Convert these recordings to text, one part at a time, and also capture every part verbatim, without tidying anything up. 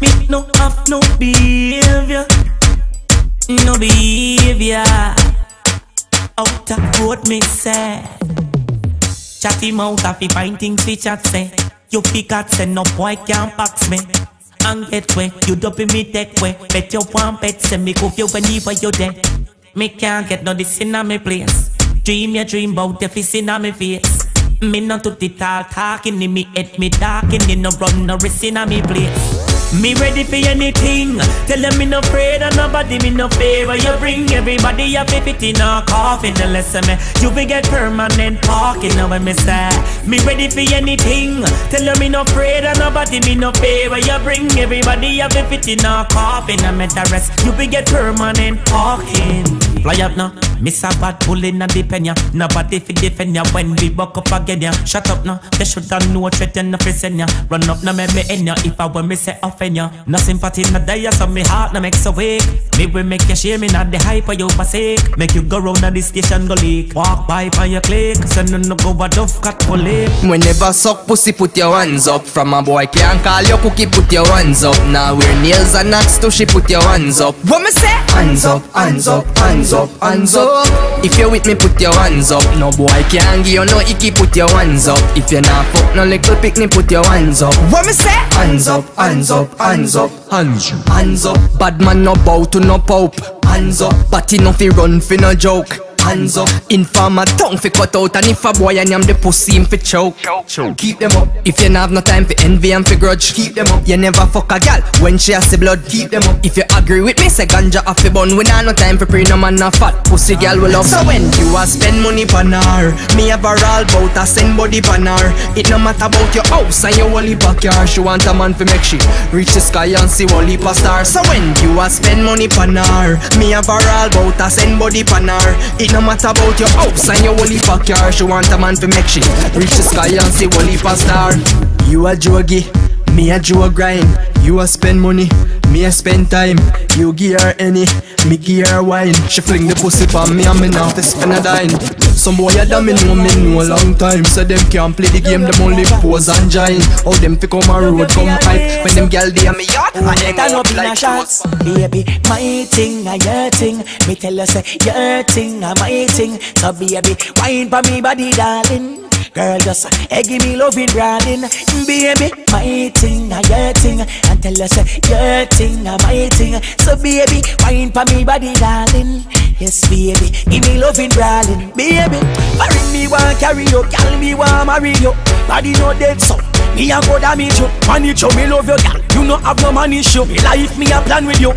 Me no have no behavior, no behavior. Out of road me say, chat him out if he find things he chat say. You pick out say no boy can't box me and get way, you dopey me take way. Bet your one bet say me go you whenever you dead. Me can't get no this in my place. Dream your dream bout the fist in my face. Me not to the talk, talking in me head, me talking in no run, no risk in me place. Me ready for anything, tell them me no afraid and nobody me no favor. You bring everybody up if it in a coffin, unless me, you will get permanent parking. Now when me say, me ready for anything, tell them me no afraid and nobody me no favor. You bring everybody up if it in a coffin, and at the rest, you will get permanent parking. Fly up now, miss a bad bull in a deep end ya. Nobody fi defend ya when we buck up again ya. Shut up now, they shoulda know threat and no present ya. Run up now make me end ya, if I want me say offend ya. No sympathy no die ya, so me heart no makes awake. Me will make you shame in at the hype or you forsake. Make you go round at the station go leak. Walk by for your click, so no no go a dove cat for leak. Whenever suck pussy put your hands up. From a boy can't call your cookie put your hands up. Now wear nails and axe to she put your hands up. What me say? Hands up, hands up, hands up. Up, hands up. If you're with me, put your hands up. No boy can't give you no icky, put your hands up. If you're not fuck no little picnic, put your hands up. What me say? Hands up, hands up, hands up, hands up, hands up. Bad man no bow to no pope. Hands up, but enough he run for no joke. Hands up, informer tongue fi cut out. And if a boy and him the pussy him fi choke. choke Keep them up. If you not have no time fi envy and fi grudge, keep them up. You never fuck a gal when she has the blood, keep them up. If you agree with me, say ganja off fi bun. We not no time fi pre no man a fat pussy gal will love. So when you a spend money pan her, me have a roll bout a send body pan her. It no matter about your house and your wally backyard. She want a man fi make she reach the sky and see wally past her. So when you a spend money pan her, me have a roll bout a send body pan her. It no matter about your house and your wally backyard. She want a man to make shit reach the sky and see wally past her. You a joggy, me a jog grind. You a spend money, me a spend time. You give her any, me give her wine. She fling the pussy for me and me now to spend a dime. Some boy a dumb me know me know a long time. So them can't play the game, them only pose and giant. How them pick up my road, come hype. When them girl they a me yacht, I ain't up like shots. Baby, my thing a your thing. Me tell you say, your thing a my thing. So baby, wine for me body darling. Girl, just hey, give me loving, darling. Baby, my thing, a your thing. And tell us, your thing, a my thing. So baby, wine for me body, darling. Yes, baby, give me loving, darling. Baby, marry me, want carry you. Girl, me want marry you. Body no dead, so me a go damage you. Money show, me love you, girl. You no have no money show. Me life, me a plan with you.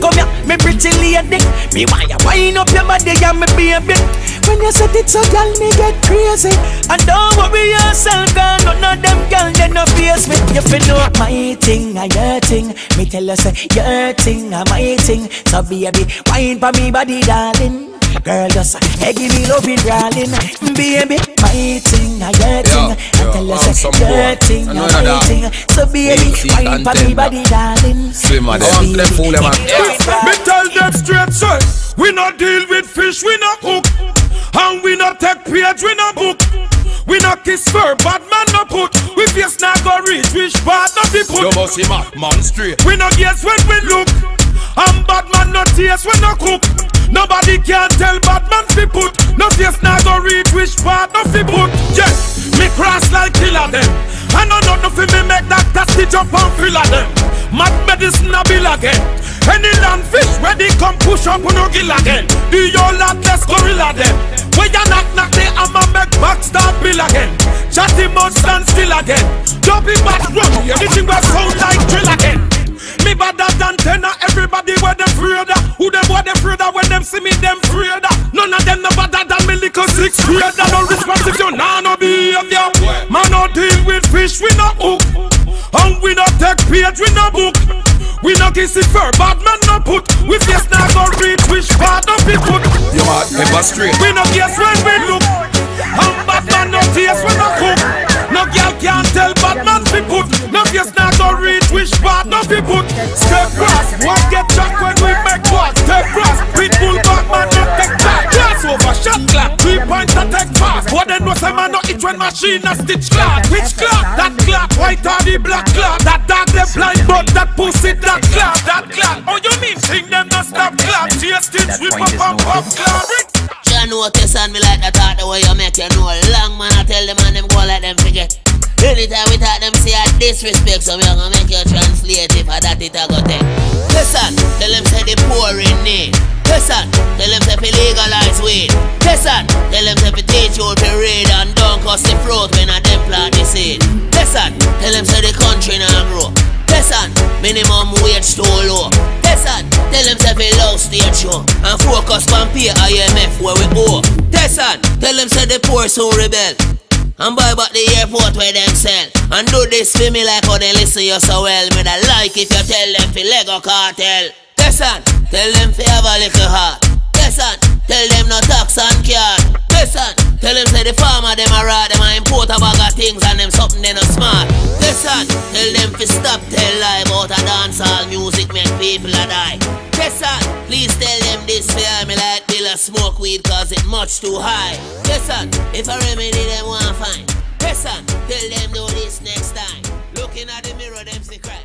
Come here, me pretty lady. Me want you wine up your body and me baby. When you set it so, girl, me get crazy. And don't worry yourself, girl. None of them girl, they no face me. You fi know my thing, a your thing. Me tell you say, your thing, a my thing. So baby, wine for me body, darling. Girl, just hey, give me loving, darling. Baby, my thing, a your thing. I tell you say, your thing, a my thing. So baby, wine for me body, darling. Slim and them, them fool them. Me tell them straight, sir. We not deal with fish, we not hook. And we not take page, we not book. We not kiss fur, bad man no put. We face not go reach, which bad not be put. You must see my man straight. We not guess when we look. And bad man no taste when no cook. Nobody can tell bad man fi put. No face not go reach, which bad not be put. Yes, me cross like killer them. I know nothing fi me make that tasty jump and filler them. Mad medicine a bill again. Any land fish ready come push up on no gill again. Do your lot less gorilla them. When you knock knock the hammer make back start bill again. Chatty must stand still again. Don't be back wrong, everything will sound like drill again. Me badder than tenor, everybody where them freeder. Who them where them freeder, when them see me them freeder. None of them no badder than me little six freeder. No responsive, you nah no behavior. Man no deal with fish, we no hook. And we no take page, we no book. We no kiss it fur, bad man no put. We face not go reach, which part of it put. You are never straight. We no guess when we look. And bad man no taste when I cook. No girl can't tell bad man be put. No face not go reach, which part of it put. Step cross, won't get track when we make what. Step cross, pitbull bad man no take back. Glass over, shot glass. Three points to take fast. What then was a man not each one machine a stitch clock? Which clock? That clock. White or the black clock? That dog the blind but that pussy that clock. That clock. Oh you mean think them not stop clock? See a stitch whip up and pop clock. You know this and me like the thought the way you make you know. Long man I tell them and them go like them forget. Anytime we talk them say I disrespect, so we are gonna make you translate if I that it I go take. Listen, tell them say the poor in need. Listen, tell them say fi legalize weed. Listen, tell them say fi teach you to read and don't cuss the fruit when I them plant the seed. Listen, tell them say the country now grow. Listen, minimum wage too low. Listen, tell them say fi love stage show and focus on pay I M F where we owe. Listen, tell them say the poor so rebel and buy back the airport where them sell. And do this for me like how they listen you so well. Me da like if you tell them fi Lego cartel. Listen, tell them fi have a little heart. Listen, tell them no tax and card. Listen, tell them say the farmer them a rat. Them a import a bag of things and them something they no smart. Listen, tell them fi stop tell lie about a dancehall music make people a die. Listen, please tell them this fear me like Bill a smoke weed cause it much too high. Listen, if a remedy them want fine. Listen, tell them do this next time. Looking at the mirror them see cry.